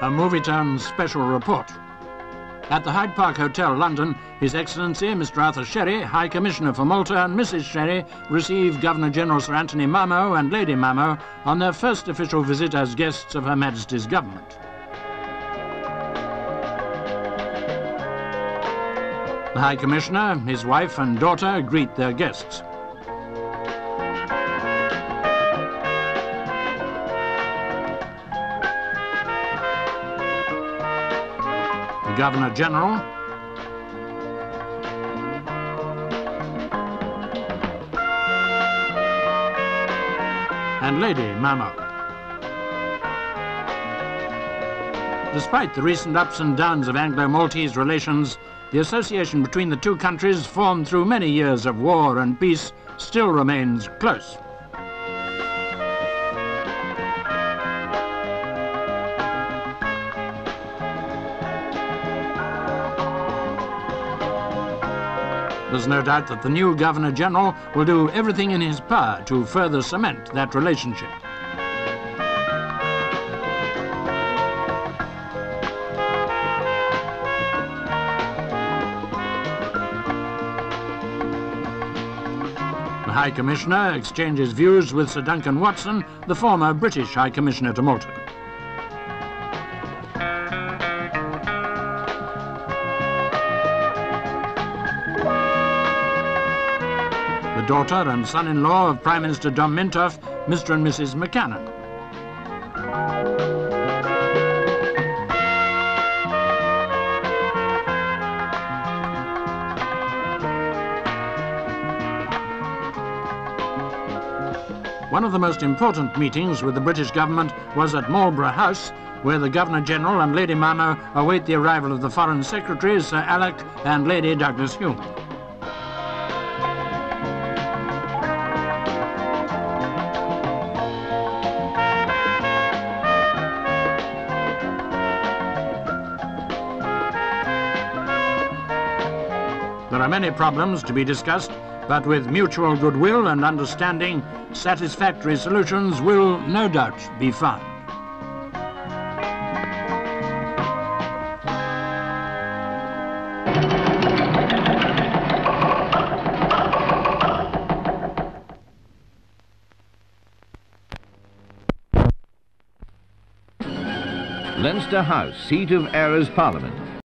a Movietown special report. At the Hyde Park Hotel, London, His Excellency Mr. Arthur Scerri, High Commissioner for Malta, and Mrs. Scerri received Governor-General Sir Anthony Mamo and Lady Mamo on their first official visit as guests of Her Majesty's government. The High Commissioner, his wife and daughter greet their guests. The Governor-General, and Lady Mamo. Despite the recent ups and downs of Anglo-Maltese relations, the association between the two countries, formed through many years of war and peace, still remains close. There's no doubt that the new Governor-General will do everything in his power to further cement that relationship. High Commissioner exchanges views with Sir Duncan Watson, the former British High Commissioner to Malta. The daughter and son-in-law of Prime Minister Dom Mintoff, Mr. and Mrs. McCannon. One of the most important meetings with the British government was at Marlborough House, where the Governor-General and Lady Mamo await the arrival of the Foreign Secretary, Sir Alec and Lady Douglas Hume. There are many problems to be discussed, but with mutual goodwill and understanding, satisfactory solutions will no doubt be found. Leinster House, seat of Era's Parliament.